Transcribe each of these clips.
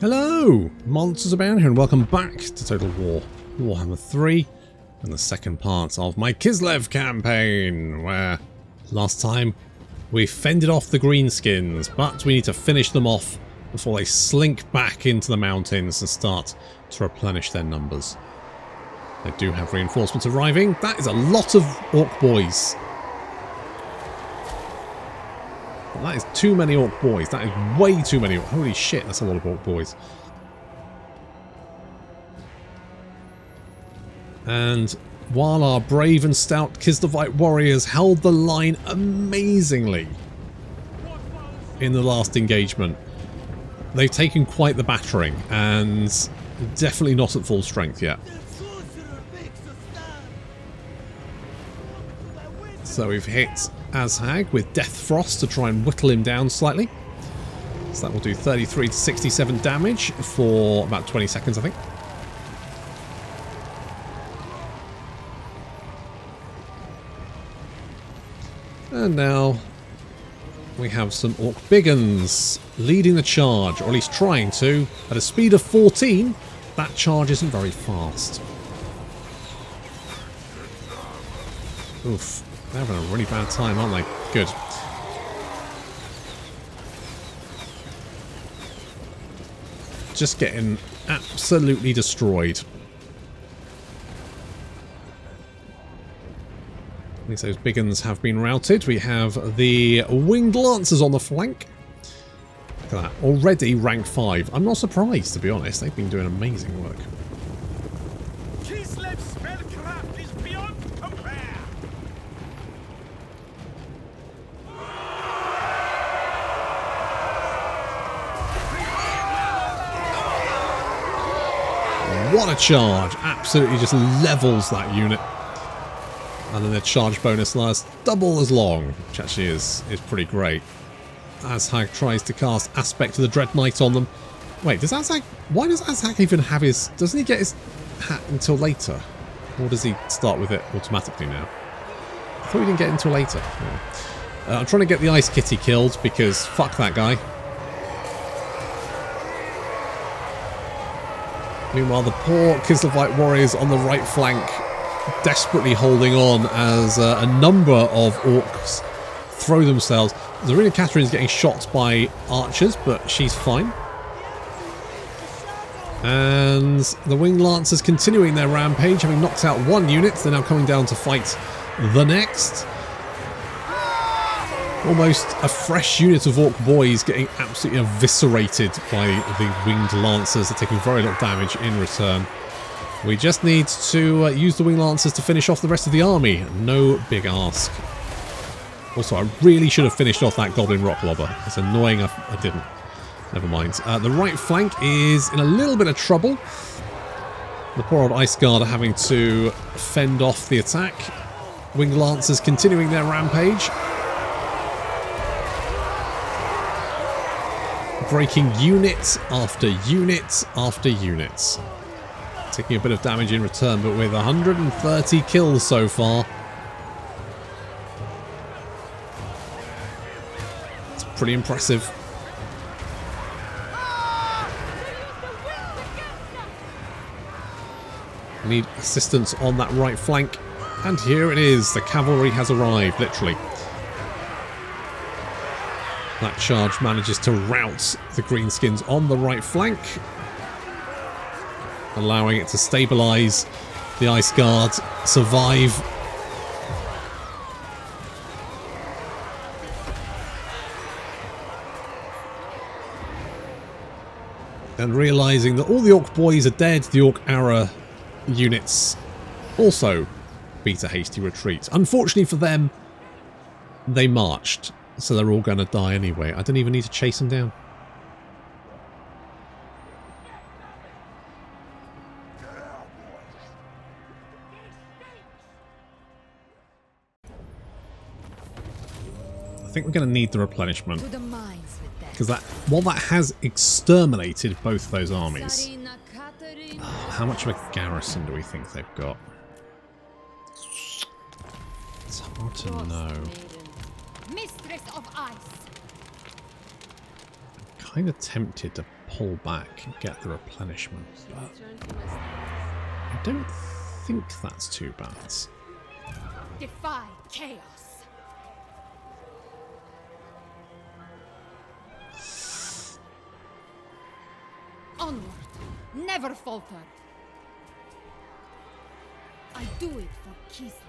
Hello, MonstersAbound here, and welcome back to Total War Warhammer 3 and the second part of my Kislev campaign, where last time we fended off the greenskins, but we need to finish them off before they slink back into the mountains and start to replenish their numbers. They do have reinforcements arriving. That is a lot of orc boys. That is too many orc boys. That is way too many. Holy shit, that's a lot of orc boys. And while our brave and stout Kislevite warriors held the line amazingly in the last engagement, they've taken quite the battering and definitely not at full strength yet. So we've hit Azhag with Death Frost to try and whittle him down slightly. So that will do 33 to 67 damage for about 20 seconds, I think. And now we have some Orc Biggins leading the charge, or at least trying to. At a speed of 14, that charge isn't very fast. Oof. They're having a really bad time, aren't they? Good. Just getting absolutely destroyed. At least those biggins have been routed. We have the winged lancers on the flank. Look at that. Already rank 5. I'm not surprised, to be honest. They've been doing amazing work. What a charge! Absolutely just levels that unit. And then their charge bonus lasts double as long, which actually is pretty great. Azhag tries to cast Aspect of the Dread Knight on them. Wait, does Azhag... Why does Azhag even have his... Doesn't he get his hat until later? Or does he start with it automatically now? I thought he didn't get it until later. No. I'm trying to get the Ice Kitty killed because fuck that guy. Meanwhile, the poor Kislevite warriors on the right flank desperately holding on as a number of orcs throw themselves. Tzarina Katarin is getting shot by archers, but she's fine. And the winged lancers continuing their rampage, having knocked out one unit. They're now coming down to fight the next. Almost a fresh unit of orc boys getting absolutely eviscerated by the winged lancers. They're taking very little damage in return. We just need to use the winged lancers to finish off the rest of the army. No big ask. Also, I really should have finished off that goblin rock lobber. It's annoying I didn't. Never mind. The right flank is in a little bit of trouble. The poor old Ice Guard are having to fend off the attack. Winged lancers continuing their rampage. Breaking units after units after units. Taking a bit of damage in return, but with 130 kills so far. It's pretty impressive. Need assistance on that right flank. And here it is. The cavalry has arrived, literally. That charge manages to rout the greenskins on the right flank, allowing it to stabilise the Ice Guard, survive. And realising that all the orc boys are dead, the orc arrow units also beat a hasty retreat. Unfortunately for them, they marched. So they're all going to die anyway. I didn't even need to chase them down. I think we're going to need the replenishment. Because that has exterminated both those armies. Oh, how much of a garrison do we think they've got? It's hard to know. Mistress of Ice. I'm kind of tempted to pull back and get the replenishment, but I don't think that's too bad. Defy chaos. Onward, never falter. I do it for Kislev.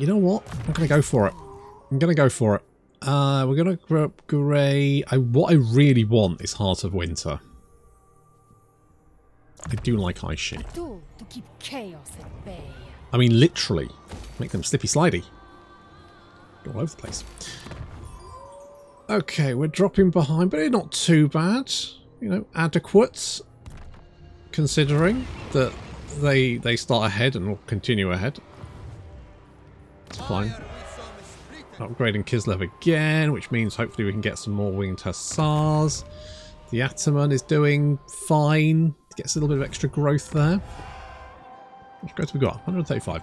You know what? I'm gonna go for it. I'm gonna go for it. We're gonna grab Grey. What I really want is Heart of Winter. I do like Aishi. A tool to keep chaos at bay. I mean, literally, make them slippy slidey. All over the place. Okay, we're dropping behind, but it's not too bad. You know, adequate, considering that they start ahead and will continue ahead. It's fine. Upgrading Kislev again, which means hopefully we can get some more winged hussars. The Ataman is doing fine. Gets a little bit of extra growth there. Which growth have we got? 135.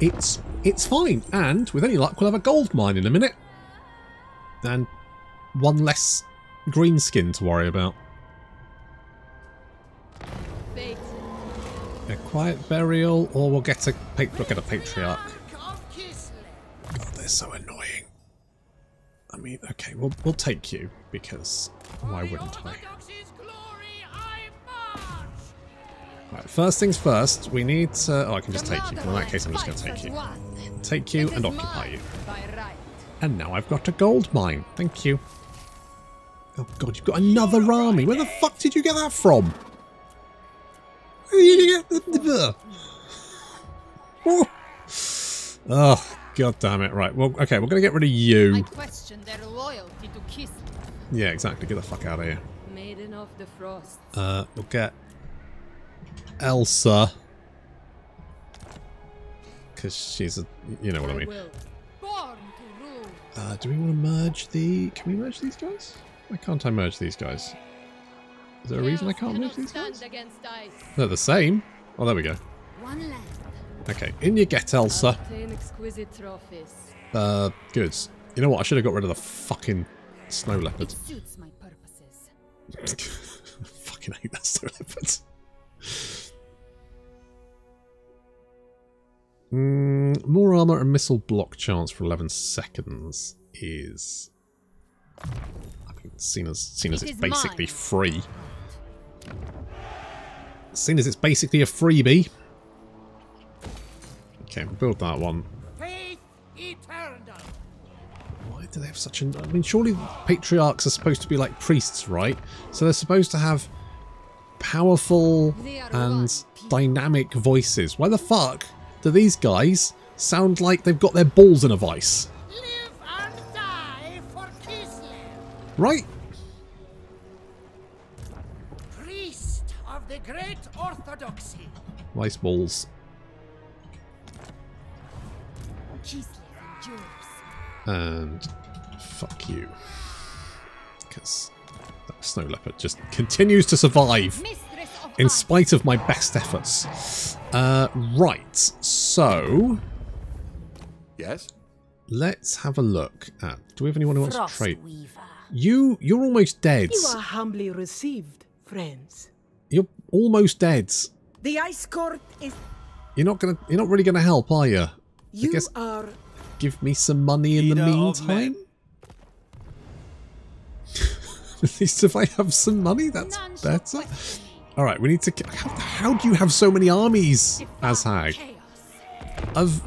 It's fine, and with any luck we'll have a gold mine in a minute. And one less green skin to worry about. A quiet burial, or we'll get a patriarch. God, they're so annoying. I mean, okay, we'll take you, because why wouldn't I? Right, first things first, we need to... Oh, I can just take you. Well, in that case, I'm just going to take you. Take you and occupy you. And now I've got a gold mine. Thank you. Oh, God, you've got another army. Where the fuck did you get that from? Oh, God damn it. Right, well, okay, we're going to get rid of you. I question their loyalty to Kislev. Yeah, exactly. Get the fuck out of here. Maiden of the Frost. We'll get Elsa. Because she's a... You know what I mean. Do we want to merge the... Can we merge these guys? Why can't I merge these guys? Is there a reason I can't move these guys? They're the same. Oh, there we go. Okay, in you get, Elsa. Good. You know what? I should have got rid of the fucking snow leopard. I fucking hate that snow leopard. More armor and missile block chance for 11 seconds is... I mean, seen as it's basically free. Seeing as it's basically a freebie. Okay, we'll build that one. Faith eternal. Why do they have such an... I mean, surely patriarchs are supposed to be like priests, right? So they're supposed to have powerful and dynamic voices. Why the fuck do these guys sound like they've got their balls in a vice? Live and die for Kislev. Right? Great orthodoxy. Nice balls. And fuck you. Because that snow leopard just continues to survive in spite of my best efforts. Right, so... Yes? Let's have a look at... Do we have anyone who wants to trade? You're almost dead. You are humbly received, friends. You're almost dead. The Ice Court is... You're not really gonna help, are you? You are... Give me some money in the meantime. At least if I have some money, that's better. All right, we need to. How do you have so many armies, Azhag? I've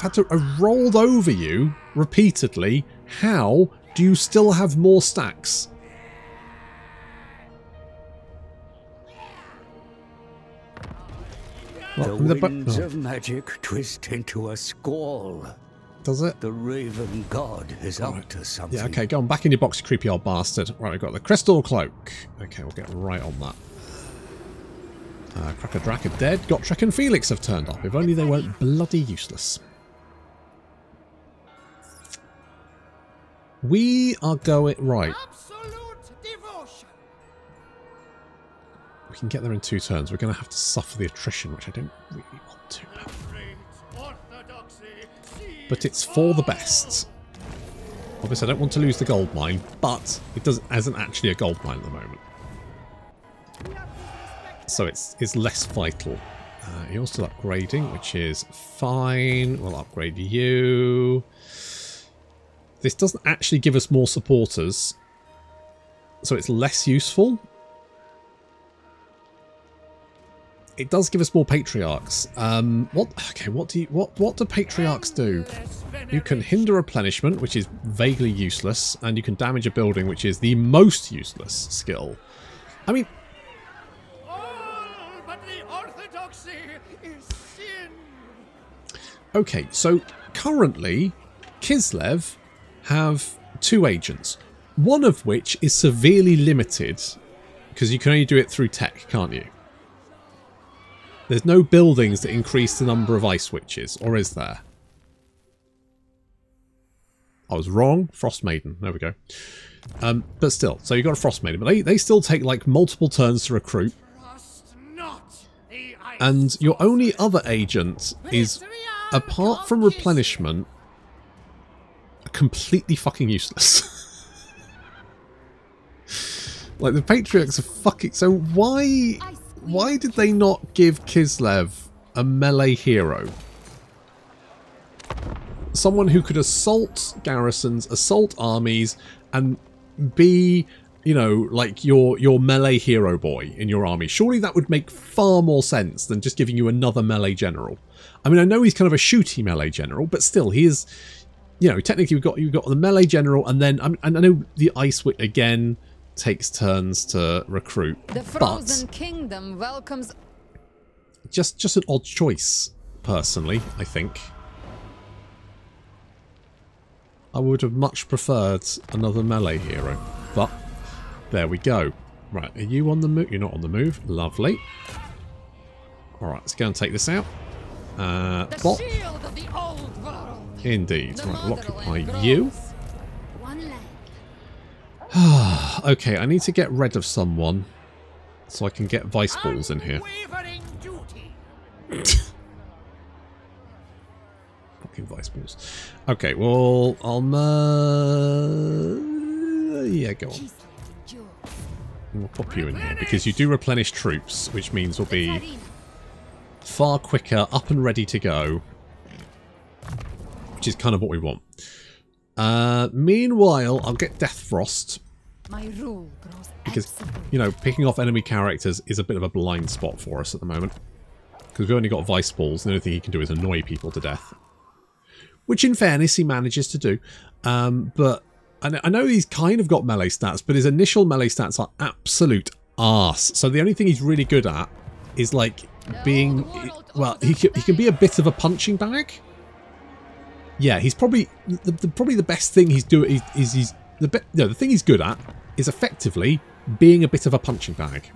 had to. I've rolled over you repeatedly. How do you still have more stacks? Well, the winds of magic twist into a squall. Does it? The raven god is up to something. Yeah, okay, go on, back in your box, you creepy old bastard. Right, we've got the crystal cloak. Okay, we'll get right on that. Krakendrak are dead. Gotrek and Felix have turned up. If only they weren't bloody useless. We are going... Right. We can get there in 2 turns. We're going to have to suffer the attrition, which I don't really want to. But it's for the best. Obviously, I don't want to lose the gold mine, but it doesn't, isn't actually a gold mine at the moment. So it's less vital. You're still upgrading, which is fine. We'll upgrade you. This doesn't actually give us more supporters, so it's less useful. It does give us more patriarchs. What do patriarchs do? You can hinder replenishment, which is vaguely useless, and you can damage a building, which is the most useless skill. I mean, okay, so currently Kislev have two agents, one of which is severely limited because you can only do it through tech, can't you? There's no buildings that increase the number of ice witches, or is there? I was wrong. Frost Maiden. There we go. But still, so you've got a Frost Maiden, but they still take like multiple turns to recruit. And your only other agent is, apart from replenishment, completely fucking useless. Like, the patriarchs are fucking... So why did they not give Kislev a melee hero? Someone who could assault garrisons, assault armies, and be, you know, like your melee hero boy in your army. Surely that would make far more sense than just giving you another melee general. I mean, I know he's kind of a shooty melee general, but still, he is, you know, technically you've got the melee general, and then and I know the Ice Witch again takes turns to recruit, the Frozen Kingdom welcomes... just an odd choice, personally. I think I would have much preferred another melee hero, but there we go. Right, are you on the move? You're not on the move. Lovely. All right, let's go and take this out. The bop. Shield of the old world. Indeed. The right, we'll occupy you. Okay, I need to get rid of someone so I can get Vice Balls in here. Fucking Vice Balls. Okay, well, yeah, go on. We'll pop you in here because you do replenish troops, which means we'll be far quicker, up and ready to go, which is kind of what we want. Meanwhile, I'll get Death Frost. My rule grows, because, you know, picking off enemy characters is a bit of a blind spot for us at the moment, because we've only got Vice Balls, and the only thing he can do is annoy people to death, which in fairness he manages to do. But I know he's kind of got melee stats, but his initial melee stats are absolute arse, so the only thing he's really good at is like being, well, he can be a bit of a punching bag. Yeah, he's probably the best thing he's doing is he's the thing he's good at is effectively being a bit of a punching bag.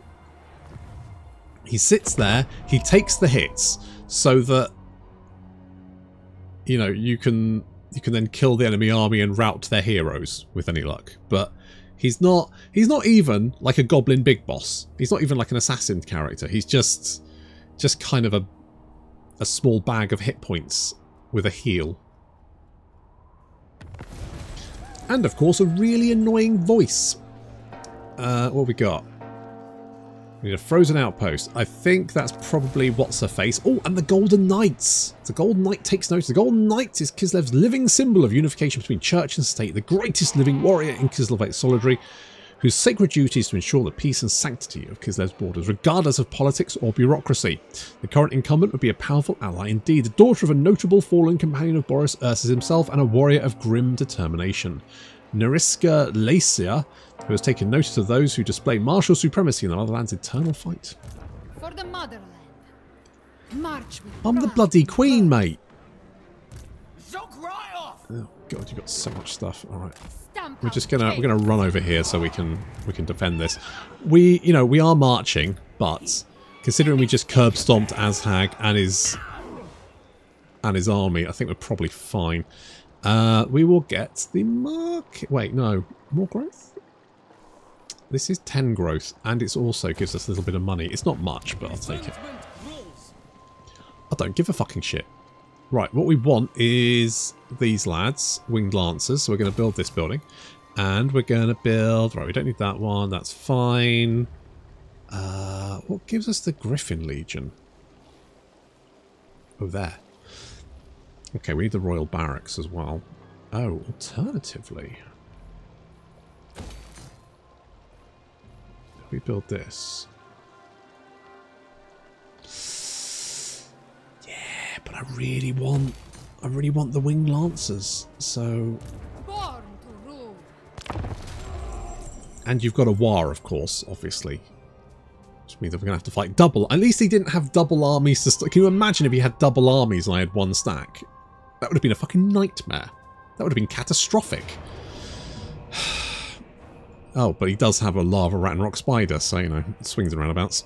He sits there, he takes the hits, so that, you know, you can then kill the enemy army and rout their heroes with any luck. But he's not even like a goblin big boss. He's not even like an assassin character. He's just kind of a small bag of hit points with a heal. And, of course, a really annoying voice. What have we got? We need a frozen outpost. I think that's probably what's-her-face. Oh, and the Golden Knights. The Golden Knight takes notice. The Golden Knight is Kislev's living symbol of unification between church and state, the greatest living warrior in Kislevite soldiery, whose sacred duty is to ensure the peace and sanctity of Kislev's borders, regardless of politics or bureaucracy. The current incumbent would be a powerful ally indeed, the daughter of a notable fallen companion of Boris Ursus himself and a warrior of grim determination. Naryska Leysa, who has taken notice of those who display martial supremacy in the motherland's eternal fight. For the motherland, march with I'm the bloody queen, mate. So cry off. Oh god, you've got so much stuff. All right. We're gonna run over here so we can defend this. We are marching, but considering we just curb stomped Azhag and his army, I think we're probably fine. We will get the market. Wait, no, more growth. This is 10 growth, and it also gives us a little bit of money. It's not much, but I'll take it. I don't give a fucking shit. Right, what we want is these lads, Winged Lancers, so we're going to build this building. And we're going to build... Right, we don't need that one, that's fine. What gives us the Griffin Legion? Oh, there. Okay, we need the Royal Barracks as well. Oh, alternatively, we build this. Yeah, but I really want the Winged Lancers. So, born to rule. And you've got a war, of course, obviously. Which means that we're going to have to fight double. At least he didn't have double armies to stack. Can you imagine if he had double armies and I had one stack? That would have been a fucking nightmare. That would have been catastrophic. Oh, but he does have a lava rat and rock spider, so, you know, swings and roundabouts.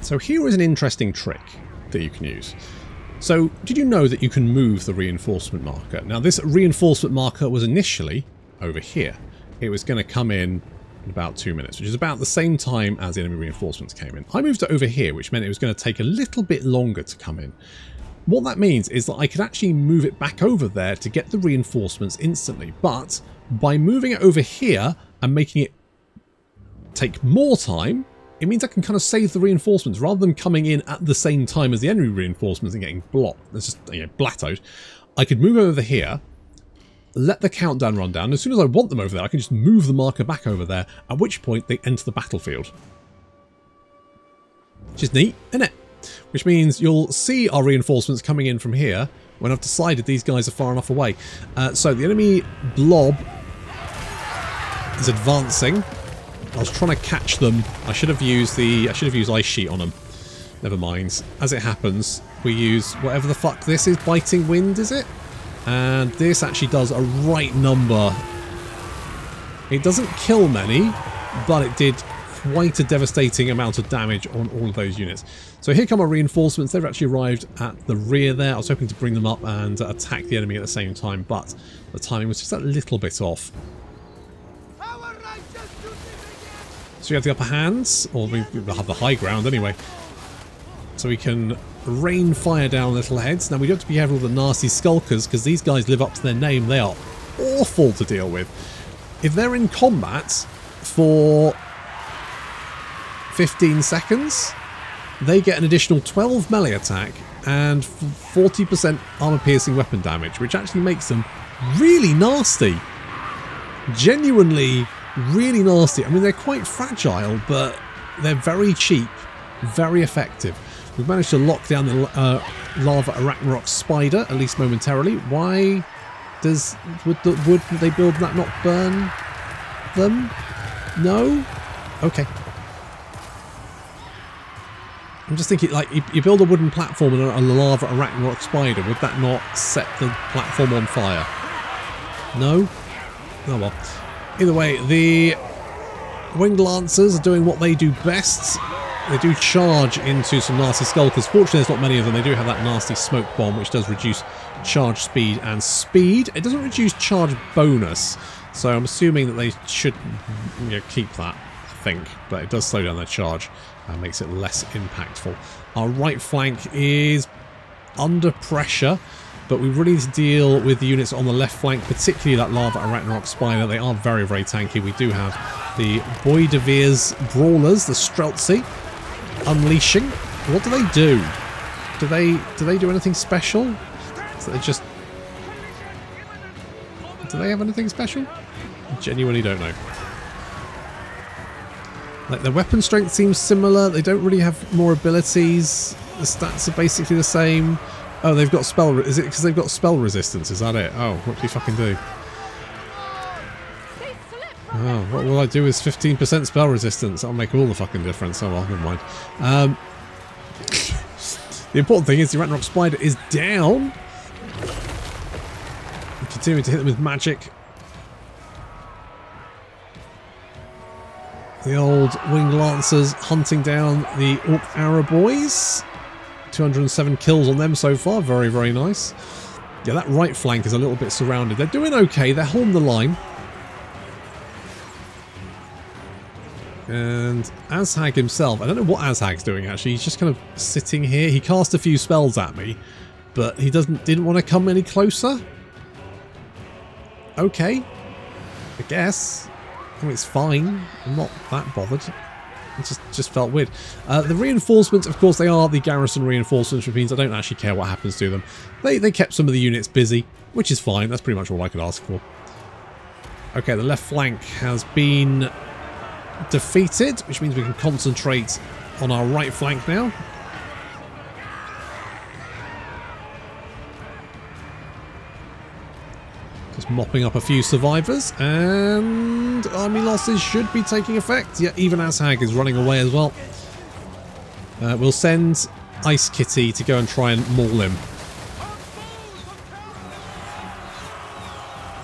So here is an interesting trick that you can use. So, did you know that you can move the reinforcement marker? Now, this reinforcement marker was initially over here. It was going to come in about 2 minutes, which is about the same time as the enemy reinforcements came in. I moved it over here, which meant it was going to take a little bit longer to come in. What that means is that I could actually move it back over there to get the reinforcements instantly, but by moving it over here and making it take more time, it means I can kind of save the reinforcements rather than coming in at the same time as the enemy reinforcements and getting blocked. It's just, you know, blattoed. I could move over here, let the countdown run down. As soon as I want them over there, I can just move the marker back over there, at which point they enter the battlefield. Which is neat, isn't it? Which means you'll see our reinforcements coming in from here when I've decided these guys are far enough away. So the enemy blob is advancing. I was trying to catch them. I should have used ice sheet on them. Never mind. As it happens, we use whatever the fuck this is. Biting wind, is it? And this actually does a right number. It doesn't kill many, but it did quite a devastating amount of damage on all of those units. So here come our reinforcements. They've actually arrived at the rear there. I was hoping to bring them up and attack the enemy at the same time, but the timing was just a little bit off. So we have the upper hands, or we have the high ground anyway. So we can rain fire down little heads. Now we do have to be careful of the nasty skulkers, because these guys live up to their name. They are awful to deal with. If they're in combat for 15 seconds, they get an additional 12 melee attack and 40% armor-piercing weapon damage, which actually makes them really nasty. Genuinely really nasty. I mean, they're quite fragile, but they're very cheap, very effective. We've managed to lock down the lava arachnox spider, at least momentarily. Why does would they build that not burn them? No? Okay. I'm just thinking, like, you build a wooden platform and a lava arachnox spider. Would that not set the platform on fire? No? Oh well. Either way, the Winged Lancers are doing what they do best. They do charge into some nasty skulkers. Fortunately, there's not many of them. They do have that nasty smoke bomb, which does reduce charge speed and speed. It doesn't reduce charge bonus, so I'm assuming that they should, you know, keep that, I think. But it does slow down their charge and makes it less impactful. Our right flank is under pressure, but we really need to deal with the units on the left flank, particularly that lava arachnox spider. They are very, very tanky. We do have the Boy de Veers brawlers, the Streltsy, unleashing. What do they do? Do they do anything special? So they just... do they have anything special? I genuinely don't know. Like, their weapon strength seems similar. They don't really have more abilities. The stats are basically the same. Oh, they've got spell... is it because they've got spell resistance? Is that it? Oh, what do you fucking do? Oh, what will I do with 15% spell resistance? That'll make all the fucking difference. Oh, well, never mind. The important thing is the Ratnrock Spider is down. I'm continuing to hit them with magic. The old Winged Lancers hunting down the Orc Arrow Boys. 207 kills on them so far. Very, very nice. Yeah, that right flank is a little bit surrounded. They're doing okay. They're holding the line. And Azhag himself, I don't know what Azhag's doing, actually. He's just kind of sitting here. He cast a few spells at me, but he didn't want to come any closer. Okay, I guess. I mean, it's fine. I'm not that bothered. It just felt weird. The reinforcements, of course, they are the garrison reinforcements, which means I don't actually care what happens to them. They kept some of the units busy, which is fine. That's pretty much all I could ask for. Okay, the left flank has been defeated, which means we can concentrate on our right flank now. Just mopping up a few survivors, and army losses should be taking effect. Yeah, even Azhag is running away as well. We'll send Ice Kitty to go and try and maul him.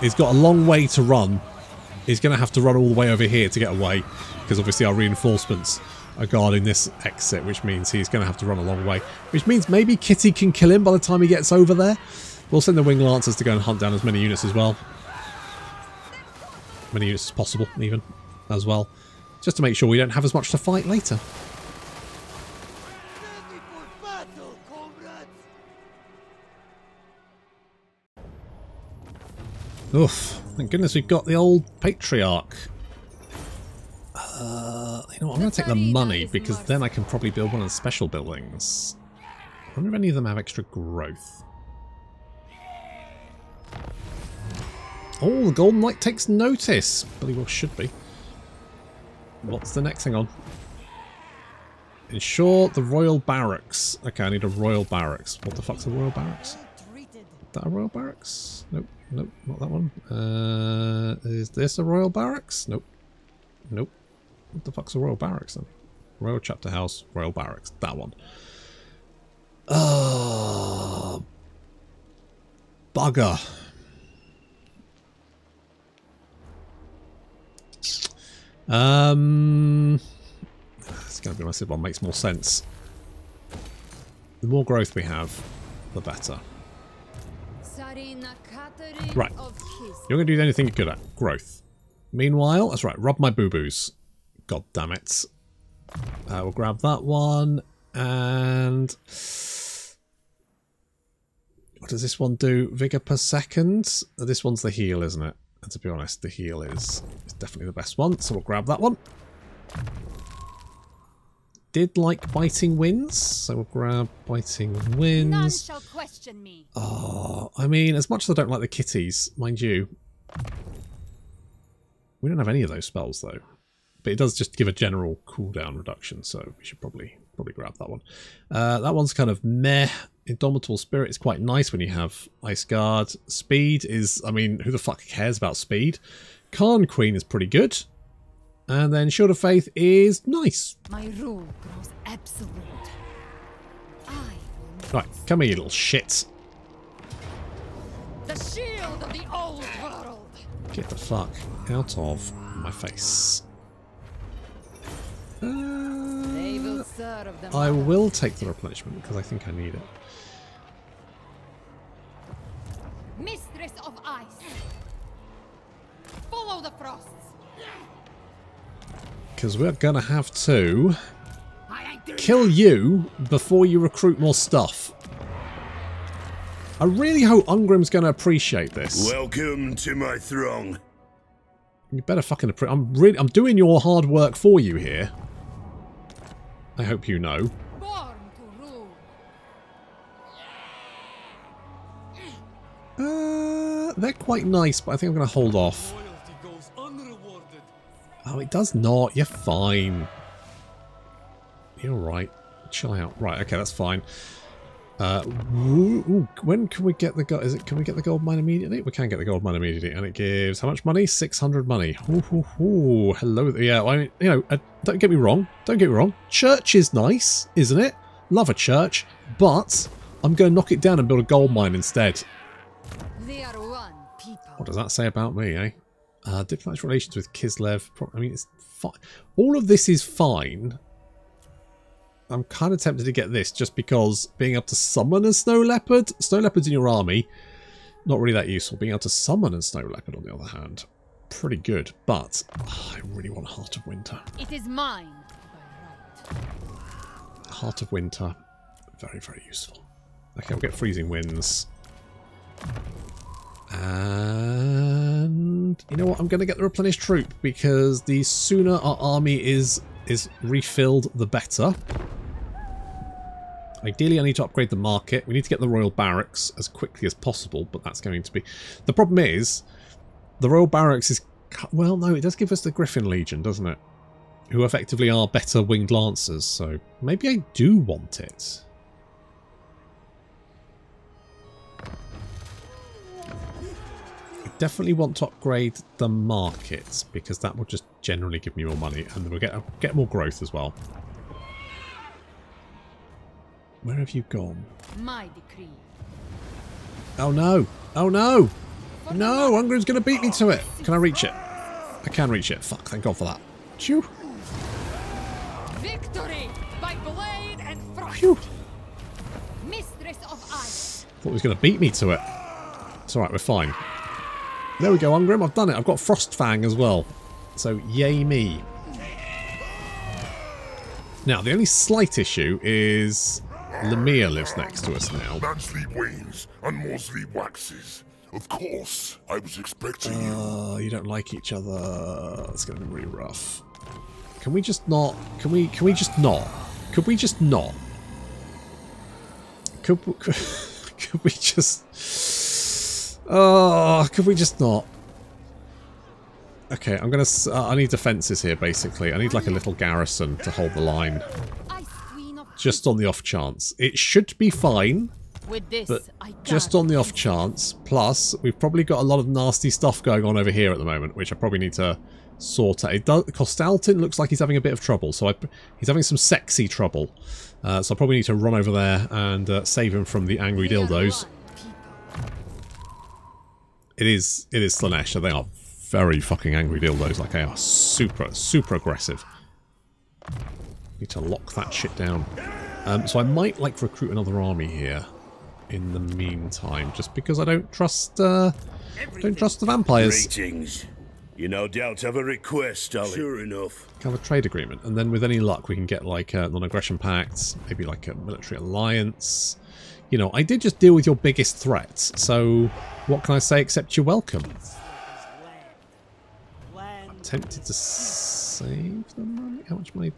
He's got a long way to run. He's going to have to run all the way over here to get away, because obviously our reinforcements are guarding this exit, which means he's going to have to run a long way. Which means maybe Kitty can kill him by the time he gets over there. We'll send the Wing Lancers to go and hunt down as many units as well. As many units as possible, even, as well. Just to make sure we don't have as much to fight later. Oof. Thank goodness we've got the old Patriarch. You know what, I'm going to take the money, because then I can probably build one of the special buildings. I wonder if any of them have extra growth. Oh, the Golden Knight takes notice. Bloody well should be. What's the next thing on? Ensure the Royal Barracks. Okay, I need a Royal Barracks. What the fuck's a Royal Barracks? Is that a Royal Barracks? Nope, nope, not that one. Is this a Royal Barracks? Nope, nope. What the fuck's a Royal Barracks then? Royal Chapter House, Royal Barracks. That one. Oh, bugger. It's going to be my Civil War. Makes more sense. The more growth we have, the better. Right. You're going to do anything you're good at. Growth. Meanwhile, that's right. Rub my boo-boos. God damn it. We'll grab that one. And what does this one do? Vigor per second? This one's the heal, isn't it? And to be honest, the heal is definitely the best one, so we'll grab that one. Did like Biting Winds, so we'll grab Biting Winds. None shall question me. Oh, I mean, as much as I don't like the kitties, mind you, we don't have any of those spells though. But it does just give a general cooldown reduction, so we should probably grab that one. That one's kind of meh. Indomitable Spirit is quite nice when you have Ice Guard. Speed is, I mean, who the fuck cares about speed? Khan Queen is pretty good. And then Shield of Faith is nice. My rule grows absolute. Right, come here, you little shit. The shield of the old world. Get the fuck out of my face. I will take the replenishment because I think I need it. Mistress of Ice, follow the frosts. Because we're gonna have to kill you before you recruit more stuff. I really hope Ungrim's gonna appreciate this. Welcome to my throng. You better fucking appreciate. I'm doing your hard work for you here. I hope you know. Born to rule. They're quite nice, but I think I'm going to hold off. Oh, it does not. You're fine. You're right. Chill out. Right. Okay, that's fine. When can we get the gold? Is it? Can we get the gold mine immediately? We can get the gold mine immediately, and it gives how much money? 600 money. Ooh, hello. Yeah, I mean, you know, don't get me wrong. Don't get me wrong. Church is nice, isn't it? Love a church, but I'm going to knock it down and build a gold mine instead. They are one people. What does that say about me, eh? Diplomatic relations with Kislev. I mean, it's fine. All of this is fine. I'm kind of tempted to get this just because being able to summon a snow leopard. Snow leopards in your army, not really that useful. Being able to summon a snow leopard, on the other hand, pretty good. But oh, I really want Heart of Winter. It is mine. Heart of Winter, very, very useful. Okay, we'll get freezing winds. And you know what? I'm going to get the replenished troop, because the sooner our army is refilled, the better. Ideally, I need to upgrade the market. We need to get the Royal Barracks as quickly as possible, but that's going to be... The problem is, the Royal Barracks is... Well, no, it does give us the Griffin Legion, doesn't it? Who effectively are better winged lancers, so maybe I do want it. I definitely want to upgrade the market, because that will just generally give me more money, and then we'll get more growth as well. Where have you gone? My decree. Oh no! Oh no! No! Ungrim's going to beat me to it! Can I reach it? I can reach it. Fuck, thank God for that. Phew! Victory by blade and frost. Mistress of ice. Thought he was going to beat me to it. It's alright, we're fine. There we go, Ungrim, I've done it. I've got Frostfang as well. So, yay me. Now, the only slight issue is... Lemire lives next to us now. That sleep wanes and more sleep waxes. Of course, I was expecting you. You don't like each other. It's going to be really rough. Can we just not? Can we just not? Could we just not? Could we just? Oh, could we just not? Okay, I'm gonna. I need defenses here. Basically, I need like a little garrison to hold the line. Just on the off chance, it should be fine. With this, but just on the off chance. Plus, we've probably got a lot of nasty stuff going on over here at the moment, which I probably need to sort out. Costelton looks like he's having a bit of trouble, so he's having some sexy trouble. So I probably need to run over there and save him from the angry dildos. It is Slanesh, so they are very fucking angry dildos. Like, they are super, super aggressive. Need to lock that shit down. So I might like recruit another army here. In the meantime, just because I don't trust the vampires. Greetings. You no doubt have a request, darling. Sure enough. Have a trade agreement, and then with any luck, we can get like a non-aggression pact, maybe like a military alliance. You know, I did just deal with your biggest threat, so what can I say except you're welcome? I'm tempted to save the money. How much money?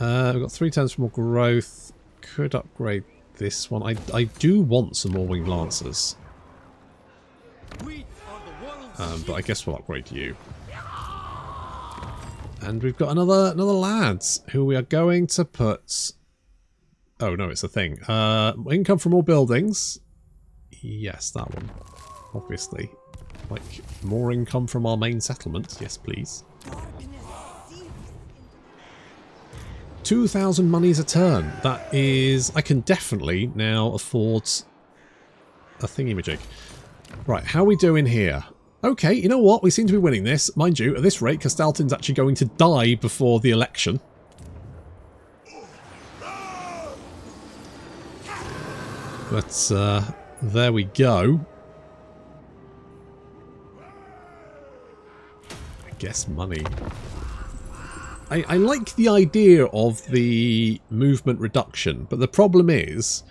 We've got 3 turns for more growth. Could upgrade. This one, I do want some more winged lancers, but I guess we'll upgrade you. And we've got another lads who we are going to put. Oh no, it's a thing. Income from all buildings. Yes, that one, obviously. Like more income from our main settlement. Yes, please. 2,000 monies a turn. That is... I can definitely now afford a thingy-majig. Right, how are we doing here? Okay, you know what? We seem to be winning this. Mind you, at this rate, Costelton's actually going to die before the election. But, there we go. I guess money... I like the idea of the movement reduction, but the problem is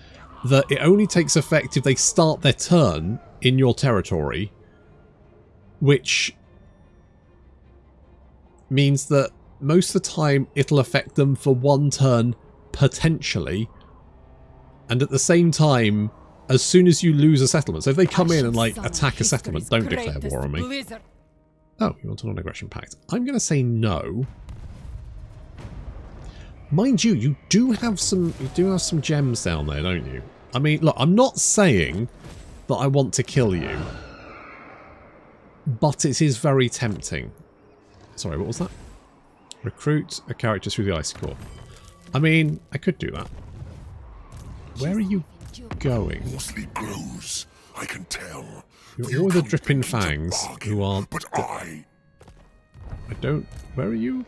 that it only takes effect if they start their turn in your territory, which means that most of the time it'll affect them for 1 turn, potentially, and at the same time, as soon as you lose a settlement. So if they come in and, like, attack a settlement, don't declare war on me. Oh, you want a non-aggression pact. I'm going to say no. Mind you, you do have some gems down there, don't you? I mean, look, I'm not saying that I want to kill you, but it is very tempting. Sorry, what was that? Recruit a character through the Ice Court. I mean, I could do that. Where are you going? Mostly grows, I can tell. You're the dripping fangs who aren't. But I don't. Where are you?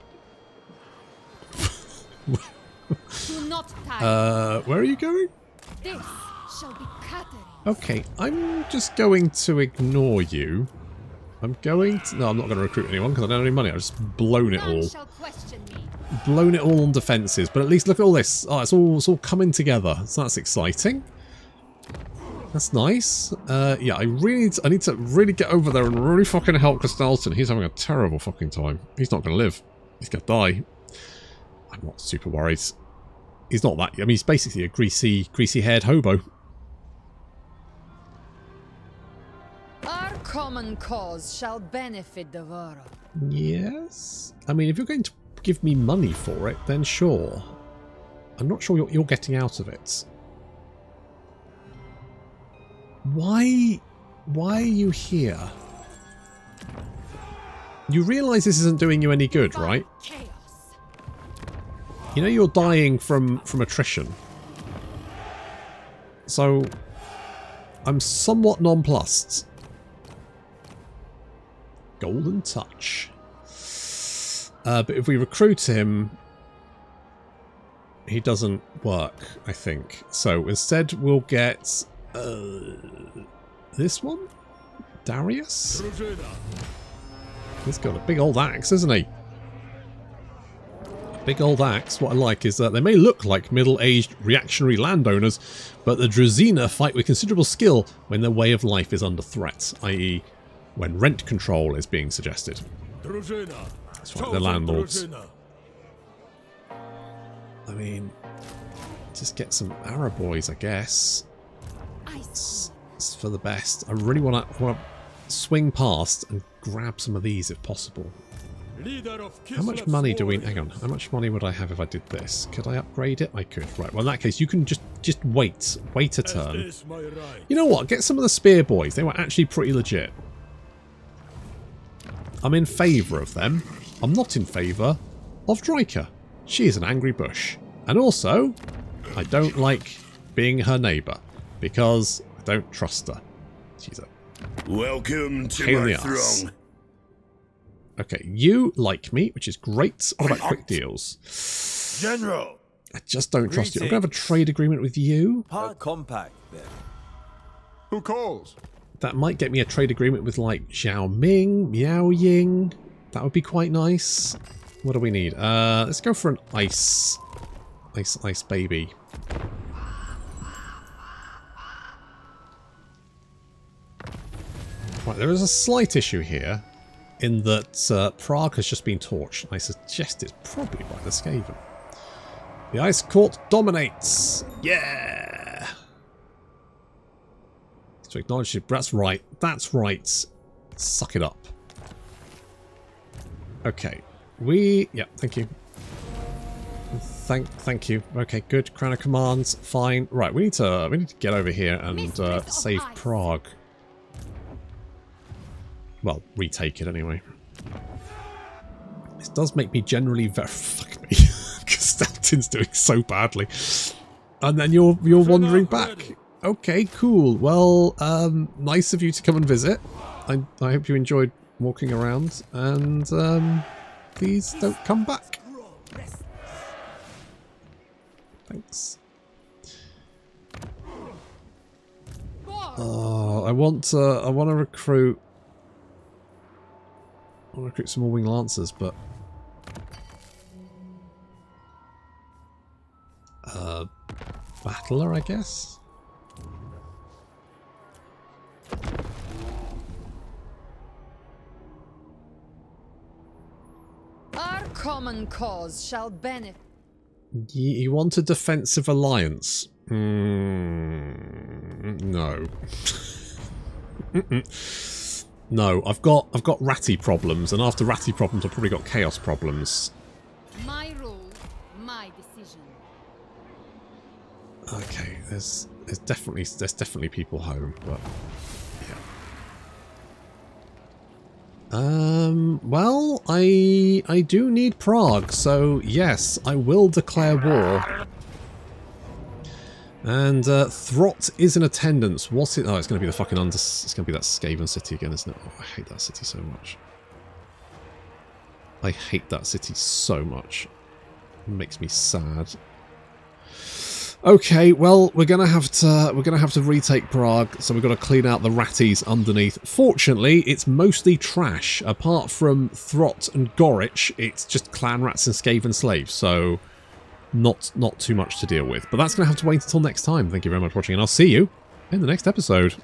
Where are you going? This shall be Katarin. Okay, I'm just going to ignore you. No, I'm not going to recruit anyone because I don't have any money. I've just blown it all. Blown it all on defenses. But at least look at all this. Oh, it's all coming together. So that's exciting. That's nice. Yeah, I need to really get over there and really fucking help Costelton. He's having a terrible fucking time. He's not going to live. He's going to die. I'm not super worried. He's not that... I mean, he's basically a greasy-haired hobo. Our common cause shall benefit the world. Yes? I mean, if you're going to give me money for it, then sure. I'm not sure what you're getting out of it. Why are you here? You realise this isn't doing you any good, right? You know you're dying from attrition. So I'm somewhat nonplussed. Golden touch. But if we recruit him, he doesn't work, I think. So instead we'll get this one? Darius? He's got a big old axe, isn't he? A big old axe. What I like is that they may look like middle-aged reactionary landowners, but the Drazina fight with considerable skill when their way of life is under threat, i.e. when rent control is being suggested. That's right, they're landlords. I mean, just get some Arab boys, I guess. It's for the best. I really want to swing past and grab some of these if possible. How much money do we... Hang on. How much money would I have if I did this? Could I upgrade it? I could. Right. Well, in that case, you can just wait. Wait a turn. You know what? Get some of the spear boys. They were actually pretty legit. I'm in favour of them. I'm not in favour of Dryka. She is an angry bush. And also, I don't like being her neighbour. Because I don't trust her. She's a welcome to my throne. Okay, you like me, which is great. What about quick deals? General, I just don't trust you. I'm gonna have a trade agreement with you. Part compact then. Who calls? That might get me a trade agreement with like Xiao Ming, Miao Ying. That would be quite nice. What do we need? Let's go for an ice baby. Right, there is a slight issue here in that Prague has just been torched. I suggest it's probably by the Skaven. The Ice Court dominates! Yeah! To acknowledge it, that's right. That's right. Suck it up. Okay. Yeah, thank you. Thank you. Okay, good. Crown of Commands. Fine. Right, we need to get over here and save Prague. Well, retake it anyway. This does make me generally very... Fuck me. Costelton's doing so badly. And then you're wandering back. Okay, cool. Well, nice of you to come and visit. I hope you enjoyed walking around. And please don't come back. Thanks. Oh, I want to recruit... I'll recruit some more wing lancers, but battler, I guess. Our common cause shall benefit. You want a defensive alliance? No. No, I've got ratty problems, and after ratty problems, I've probably got chaos problems. My rule, my decision. Okay, there's definitely people home, but yeah. Well, I do need Prague, so yes, I will declare war. And Throt is in attendance. What's it? Oh, it's going to be the fucking It's going to be that Skaven city again, isn't it? Oh, I hate that city so much. I hate that city so much. It makes me sad. Okay, well, we're going to have to retake Prague. So we've got to clean out the ratties underneath. Fortunately, it's mostly trash. Apart from Throt and Gorich, it's just clan rats and Skaven slaves. So. Not too much to deal with. But that's going to have to wait until next time. Thank you very much for watching, and I'll see you in the next episode.